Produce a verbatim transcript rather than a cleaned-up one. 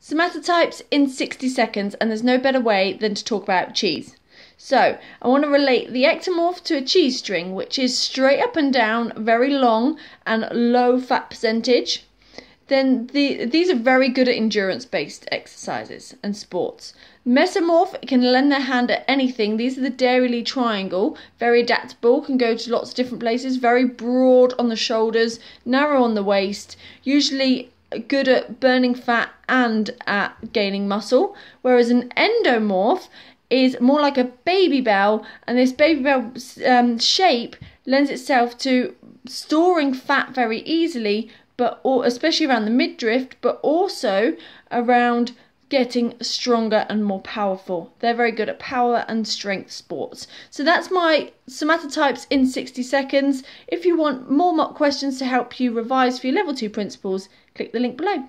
Somatotypes in sixty seconds, and there's no better way than to talk about cheese. So, I want to relate the ectomorph to a cheese string, which is straight up and down, very long, and low fat percentage. Then the, these are very good at endurance-based exercises and sports. Mesomorph can lend their hand at anything. These are the Dairylea triangle, very adaptable, can go to lots of different places, very broad on the shoulders, narrow on the waist, usually good at burning fat and at gaining muscle, whereas an endomorph is more like a baby bell, and this baby bell um, shape lends itself to storing fat very easily, but or, especially around the midriff, but also around getting stronger and more powerful. They're very good at power and strength sports. So that's my somatotypes in sixty seconds. If you want more mock questions to help you revise for your level two principles, click the link below.